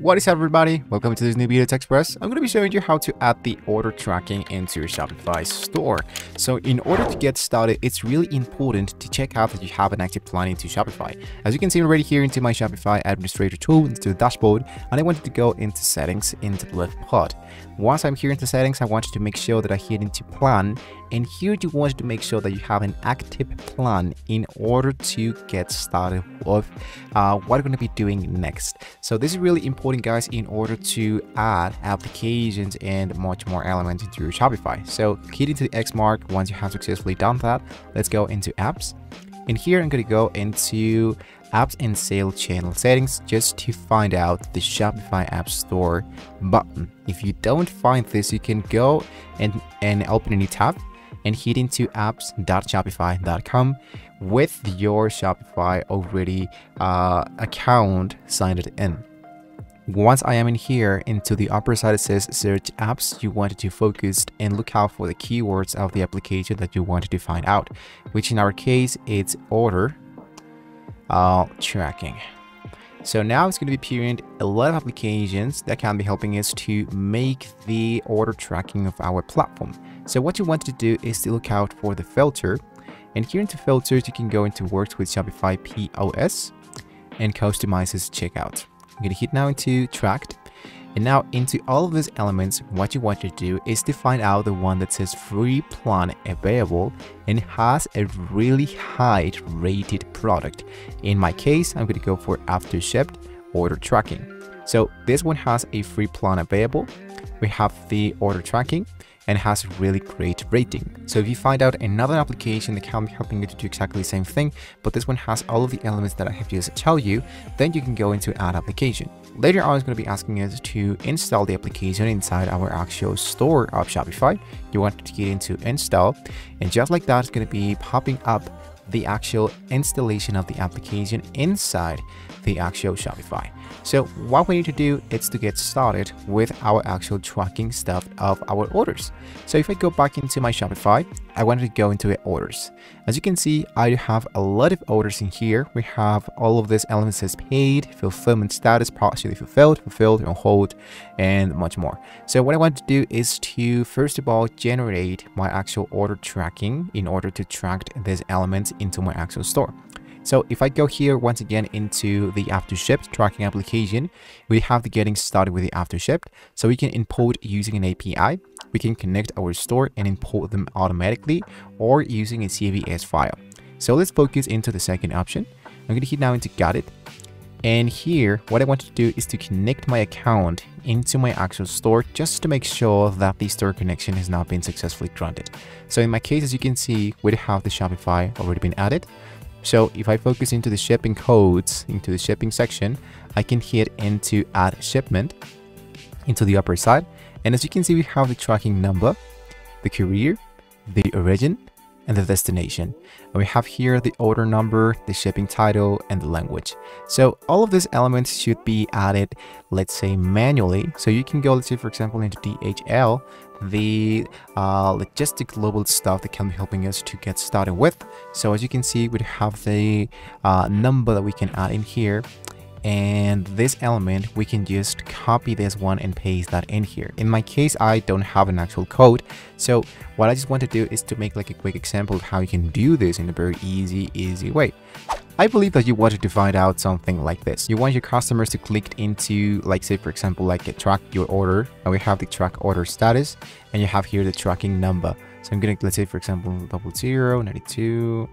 What is up, everybody? Welcome to this new video, Tech Express. I'm going to be showing you how to add the order tracking into your Shopify store. So in order to get started, it's really important to check out that you have an active plan into Shopify. As you can see already here into my Shopify administrator tool, into the dashboard, and I wanted to go into settings into the left part. Once I'm here into settings, I wanted to make sure that I hit into plan. And here you want to make sure that you have an active plan in order to get started with what we're going to be doing next. So this is really important, guys, in order to add applications and much more elements into your Shopify. So hit into the X mark. Once you have successfully done that, let's go into apps. And here I'm going to go into apps and sales channel settings just to find out the Shopify App Store button. If you don't find this, you can go and open a new tab and hit into apps.shopify.com with your Shopify already account signed in. Once I am in here, into the upper side, it says search apps. You wanted to focus and look out for the keywords of the application that you wanted to find out, which in our case, it's order tracking. So now it's going to be appearing a lot of applications that can be helping us to make the order tracking of our platform. So what you want to do is to look out for the filter, and here into filters, you can go into works with Shopify POS and customizes checkout. I'm going to hit now into tracked, and now into all of these elements, what you want to do is to find out the one that says free plan available and has a really high rated product. In my case, I'm going to go for AfterShip Order Tracking. So this one has a free plan available. We have the order tracking and has a really great rating. So if you find out another application that can be helping you to do exactly the same thing, but this one has all of the elements that I have just told you, then you can go into add application. Later on, it's going to be asking us to install the application inside our actual store of Shopify. You want to get into install, and just like that, it's going to be popping up the actual installation of the application inside the actual Shopify. So what we need to do is to get started with our actual tracking stuff of our orders. So if I go back into my Shopify, I wanted to go into orders. As you can see, I have a lot of orders in here. We have all of these elements as paid, fulfillment status, partially fulfilled, fulfilled on hold, and much more. So what I want to do is to, first of all, generate my actual order tracking in order to track these elements into my actual store. So if I go here once again into the AfterShip tracking application, we have the getting started with the AfterShip. So we can import using an API. We can connect our store and import them automatically or using a CVS file. So let's focus into the second option. I'm going to hit now into got it. And here, what I want to do is to connect my account into my actual store just to make sure that the store connection has not been successfully granted. So in my case, as you can see, we have the Shopify already been added. So if I focus into the shipping codes, into the shipping section, I can hit into add shipment into the upper side. And as you can see, we have the tracking number, the courier, the origin, and the destination. And we have here the order number, the shipping title, and the language. So all of these elements should be added, let's say, manually. So you can go, let's say, for example, into DHL, the logistic global stuff that can be helping us to get started with. So as you can see, we have the number that we can add in here. And this element, we can just copy this one and paste that in here. In my case, I don't have an actual code. So what I just want to do is to make like a quick example of how you can do this in a very easy way. I believe that you wanted to find out something like this. You want your customers to click into, like, say, for example, like a track your order, and we have the track order status, and you have here the tracking number. So I'm going to, let's say, for example, 00, 92,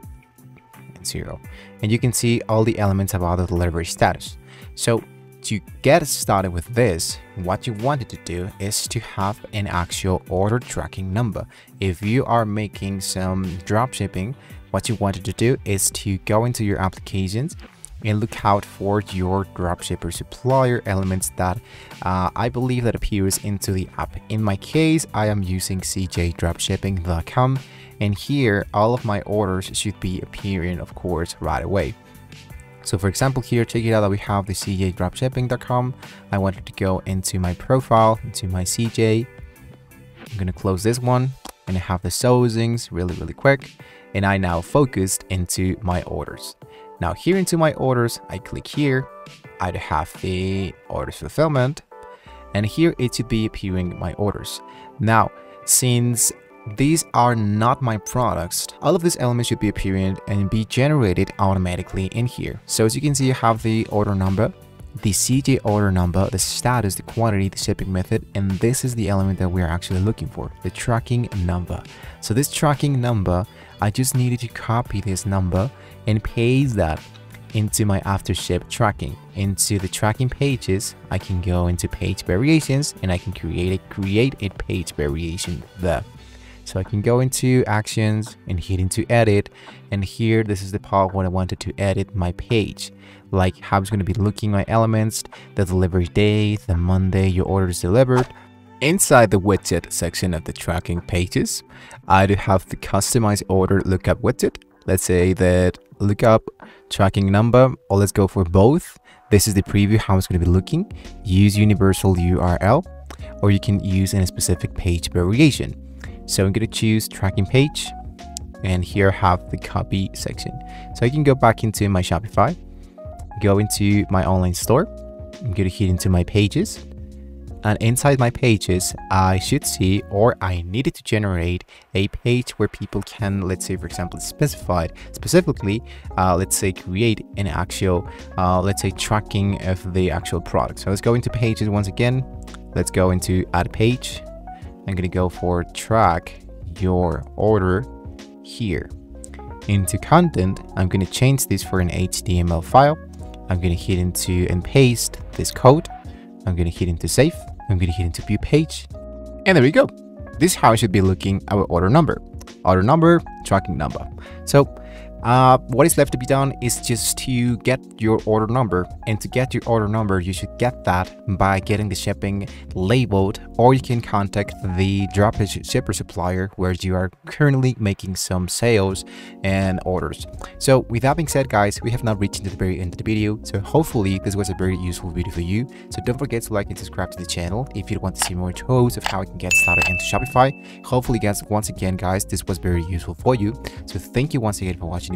0, and you can see all the elements about the delivery status. So to get started with this, what you wanted to do is to have an actual order tracking number. If you are making some drop shipping, what you wanted to do is to go into your applications and look out for your dropshipper supplier elements that I believe that appears into the app. In my case, I am using cjdropshipping.com, and here all of my orders should be appearing, of course, right away. So for example, here, check it out that we have the cjdropshipping.com. I wanted to go into my profile, into my CJ. I'm gonna close this one and I have the sourcings really quick. And I now focused into my orders. Now here into my orders, I click here I'd have the orders fulfillment, and here it should be appearing my orders. Now, since these are not my products, all of these elements should be appearing and be generated automatically in here. So as you can see, you have the order number, the CJ order number, the status, the quantity, the shipping method, and this is the element that we are actually looking for, the tracking number. So this tracking number, I just needed to copy this number and paste that into my AfterShip tracking. Into the tracking pages, I can go into page variations and I can create a page variation there. So I can go into actions and hit into edit, and here this is the part where I wanted to edit my page, like how it's going to be looking, my elements, the delivery day, the Monday your order is delivered. Inside the widget section of the tracking pages, I do have the customize order lookup widget. Let's say that lookup tracking number, or let's go for both. This is the preview, how it's going to be looking. Use universal URL, or you can use in a specific page variation. So I'm going to choose tracking page, and here I have the copy section. So I can go back into my Shopify, go into my online store, I'm going to hit into my pages, and inside my pages, I should see, or I needed to generate a page where people can, let's say, for example, specifically, let's say create an actual, let's say tracking of the actual product. So let's go into pages once again, let's go into add page. I'm going to go for track your order here. Into content, I'm going to change this for an HTML file. I'm going to hit into and paste this code. I'm going to hit into save. I'm going to hit into view page. And there we go. This is how it should be looking, our order number, tracking number. So what is left to be done is just to get your order number, and to get your order number you should get that by getting the shipping labeled, or you can contact the dropship shipper supplier where you are currently making some sales and orders. So with that being said, guys, we have now reached into the very end of the video, so hopefully this was a very useful video for you. So don't forget to like and subscribe to the channel if you want to see more shows of how you can get started into Shopify. Hopefully, guys, once again, guys, this was very useful for you. So thank you once again for watching